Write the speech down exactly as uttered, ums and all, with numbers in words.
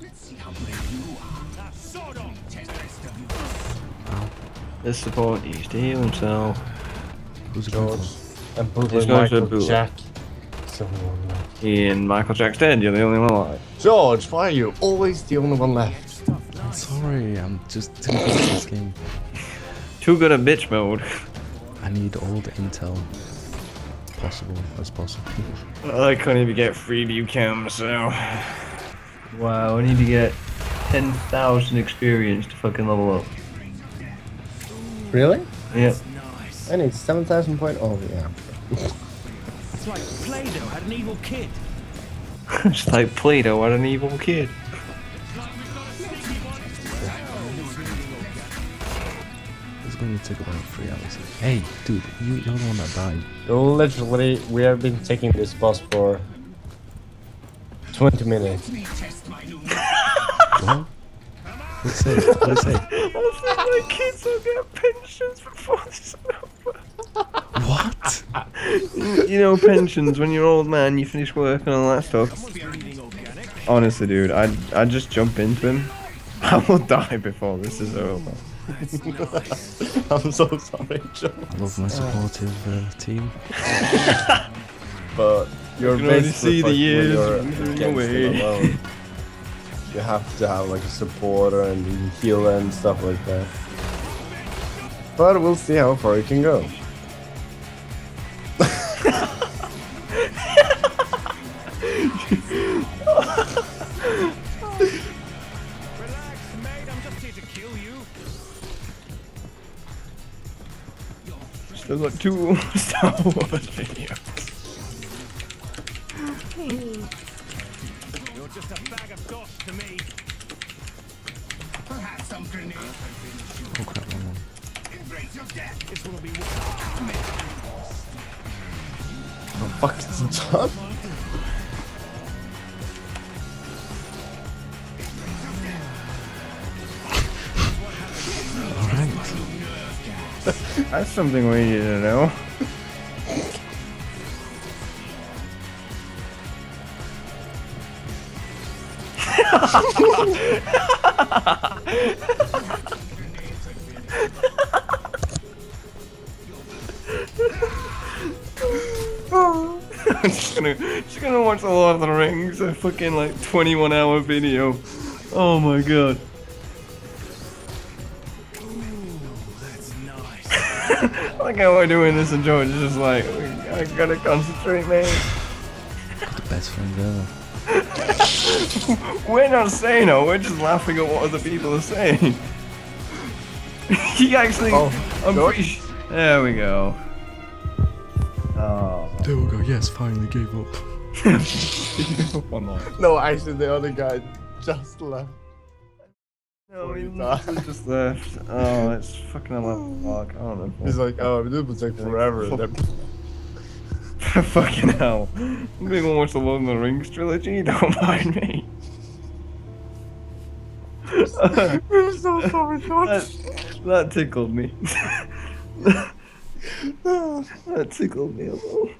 Let's see how brave you are. Sword on. Test the rest. This support needs to heal himself. Who's going? I'm bootling Michael boot Jack. Someone left. Ian, Michael Jack's dead. You're the only one alive. George, why are you always the only one left? I'm sorry, I'm just too good at this game. Too good at bitch mode. I need old intel. Possible as possible. I can't even get free view cams, so. Wow, I need to get ten thousand experience to fucking level up. Really? Yep. Nice. I need seven thousand point. Oh, yeah. It's like Play-Doh had an evil kid. It's like Play-Doh had an evil kid. It's going to take about three hours. Hey, dude, you, you're the one that died. Literally, we have been taking this boss for twenty minutes. What? What's it? What's it? My kids will get pensions before this is over. What? You know, pensions, when you're old man, you finish work and all that stuff. Honestly, dude, I'd, I'd just jump into him. I will die before this is over. I'm so sorry, Joe. I love my supportive uh, team. But you're you basically see the years alone. You have to have like a supporter and healer and stuff like that. But we'll see how far it can go. There's like two Star Wars videos. You're just a bag of gosh to me. Perhaps some grenade. Oh crap, one one. Embrace your death. This will be what? The fuck is the top? That's something we need to know. I'm just gonna, just gonna watch a lot of the Rings, a fucking like twenty-one hour video. Oh my god. I like how we're doing this and George is just like, I gotta concentrate, man. The best friends ever. We're not saying no, we're just laughing at what other people are saying. He actually, oh, I'm George? Pretty there we go. Oh. There we go, yes, finally gave up. Gave up on that. No, actually the other guy just left. No, he just left. Oh, it's fucking a level block. I don't know. He's like, oh, this will take forever. Fucking hell. I'm gonna go watch the Lord of the Rings trilogy. Don't mind me. We're so sorry, George. That tickled me. That tickled me a little.